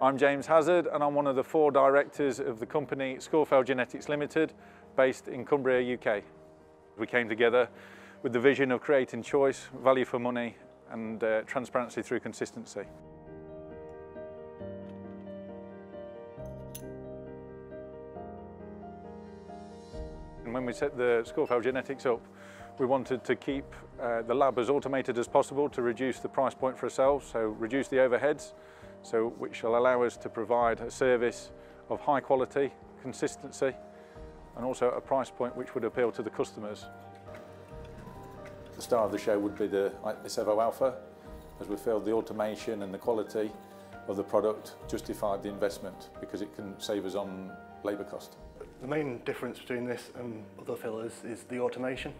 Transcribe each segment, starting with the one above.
I'm James Hazard and I'm one of the four directors of the company Scawfell Genetics Limited, based in Cumbria, UK. We came together with the vision of creating choice, value for money and transparency through consistency. And when we set the Scawfell Genetics up, we wanted to keep the lab as automated as possible to reduce the price point for ourselves, so reduce the overheads, so which shall allow us to provide a service of high quality, consistency, and also a price point which would appeal to the customers. The star of the show would be the ISevo Alpha, as we feel the automation and the quality of the product justified the investment because it can save us on labour cost. The main difference between this and other fillers is the automation.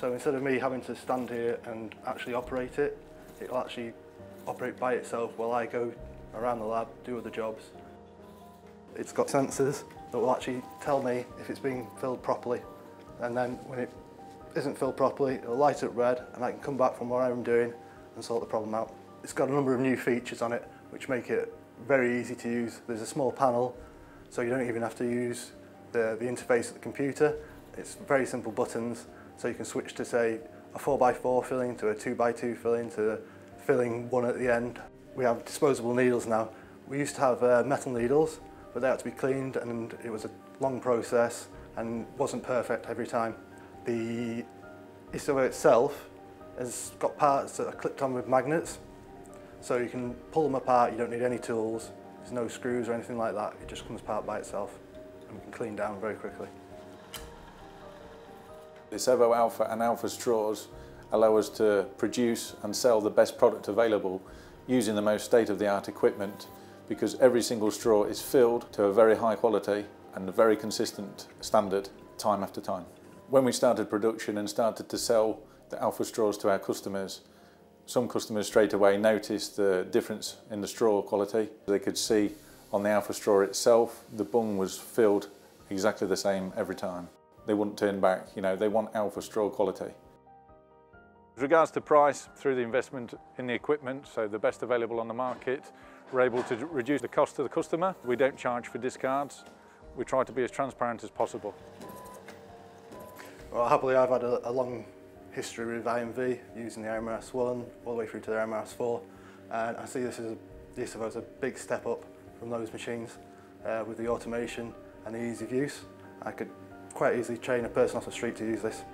So instead of me having to stand here and actually operate it, it'll actually operate by itself while I go around the lab, do other jobs. It's got sensors that will actually tell me if it's being filled properly. And then when it isn't filled properly, it'll light up red and I can come back from what I'm doing and sort the problem out. It's got a number of new features on it which make it very easy to use. There's a small panel, so you don't even have to use the interface of the computer. It's very simple buttons. So you can switch to, say, a 4x4 filling to a 2x2 filling to filling one at the end. We have disposable needles now. We used to have metal needles, but they had to be cleaned and it was a long process and wasn't perfect every time. The ISevo itself has got parts that are clipped on with magnets, so you can pull them apart, you don't need any tools, there's no screws or anything like that, it just comes apart by itself and we can clean down very quickly. ISevo Alpha and Alpha straws allow us to produce and sell the best product available using the most state-of-the-art equipment, because every single straw is filled to a very high quality and a very consistent standard time after time. When we started production and started to sell the Alpha straws to our customers, some customers straight away noticed the difference in the straw quality. They could see on the Alpha straw itself the bung was filled exactly the same every time. They wouldn't turn back, you know, they want Alpha straw quality. With regards to price, through the investment in the equipment, so the best available on the market, we're able to reduce the cost to the customer. We don't charge for discards. We try to be as transparent as possible. Well, happily I've had a long history with IMV, using the IMRS 1 all the way through to the IMRS 4, and I see this as a big step up from those machines with the automation and the ease of use. I could quite easily train a person off the street to use this.